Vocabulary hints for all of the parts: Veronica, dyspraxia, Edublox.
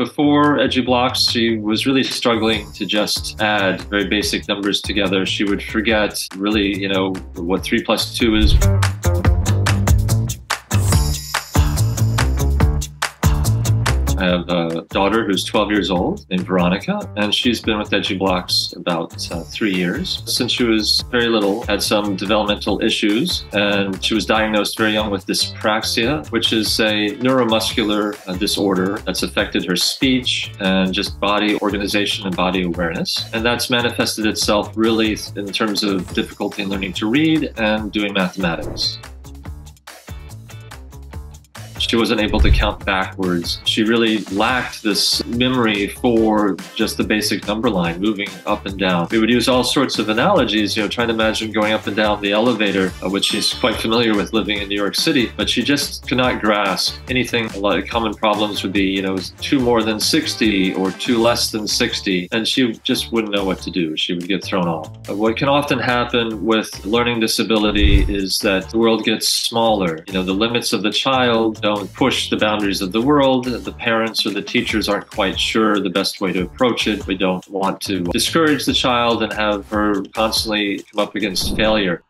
Before Edublox, she was really struggling to just add very basic numbers together. She would forget really, what 3 plus 2 is. I have a daughter who's 12 years old named Veronica, and she's been with Edublox about 3 years. Since she was very little, had some developmental issues, and she was diagnosed very young with dyspraxia, which is a neuromuscular disorder that's affected her speech and just body organization and body awareness. And that's manifested itself really in terms of difficulty in learning to read and doing mathematics. She wasn't able to count backwards. She really lacked this memory for just the basic number line, moving up and down. We would use all sorts of analogies, trying to imagine going up and down the elevator, which she's quite familiar with living in New York City, but she just could not grasp anything. A lot of common problems would be, 2 more than 60 or 2 less than 60, and she just wouldn't know what to do. She would get thrown off. What can often happen with learning disability is that the world gets smaller. The limits of the child don't push the boundaries of the world. The parents or the teachers aren't quite sure the best way to approach it. We don't want to discourage the child and have her constantly come up against failure.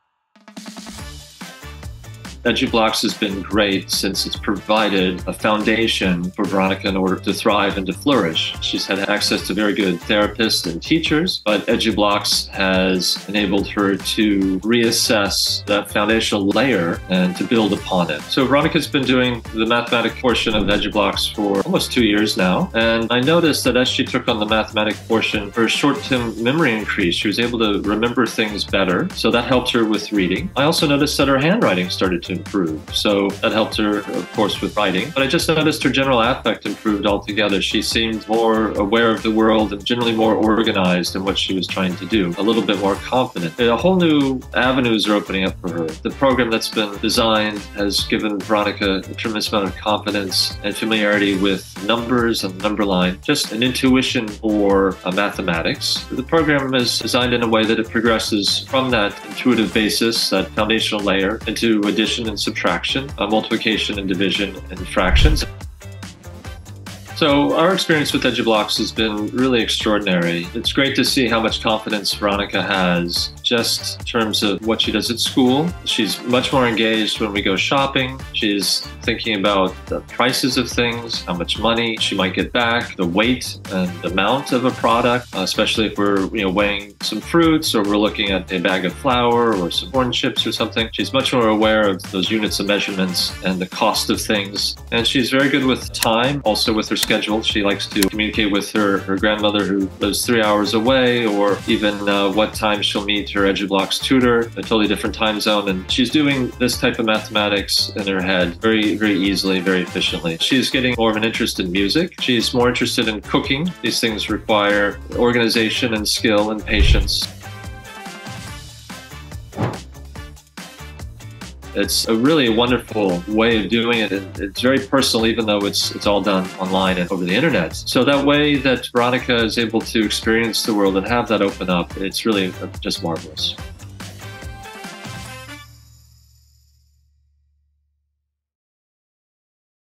Edublox has been great since it's provided a foundation for Veronica in order to thrive and to flourish. She's had access to very good therapists and teachers, but Edublox has enabled her to reassess that foundational layer and to build upon it. So Veronica's been doing the mathematic portion of Edublox for almost 2 years now, and I noticed that as she took on the mathematic portion, her short-term memory increased. She was able to remember things better, so that helped her with reading. I also noticed that her handwriting started to improve. So that helped her, of course, with writing. But I just noticed her general affect improved altogether. She seemed more aware of the world and generally more organized in what she was trying to do, a little bit more confident. A whole new avenues are opening up for her. The program that's been designed has given Veronica a tremendous amount of confidence and familiarity with numbers and number line, just an intuition for mathematics. The program is designed in a way that it progresses from that intuitive basis, that foundational layer, into addition and subtraction, multiplication and division, and fractions. So our experience with Edublox has been really extraordinary. It's great to see how much confidence Veronica has just in terms of what she does at school. She's much more engaged when we go shopping. She's thinking about the prices of things, how much money she might get back, the weight and amount of a product, especially if we're weighing some fruits or we're looking at a bag of flour or some corn chips or something. She's much more aware of those units of measurements and the cost of things. And she's very good with time, also with her schedule. She likes to communicate with her grandmother who lives 3 hours away, or even what time she'll meet her Edublox tutor, a totally different time zone. And she's doing this type of mathematics in her head very, very easily, very efficiently. She's getting more of an interest in music. She's more interested in cooking. These things require organization and skill and patience. It's a really wonderful way of doing it. It's very personal, even though it's all done online and over the internet. So that way that Veronica is able to experience the world and have that open up, it's really just marvelous.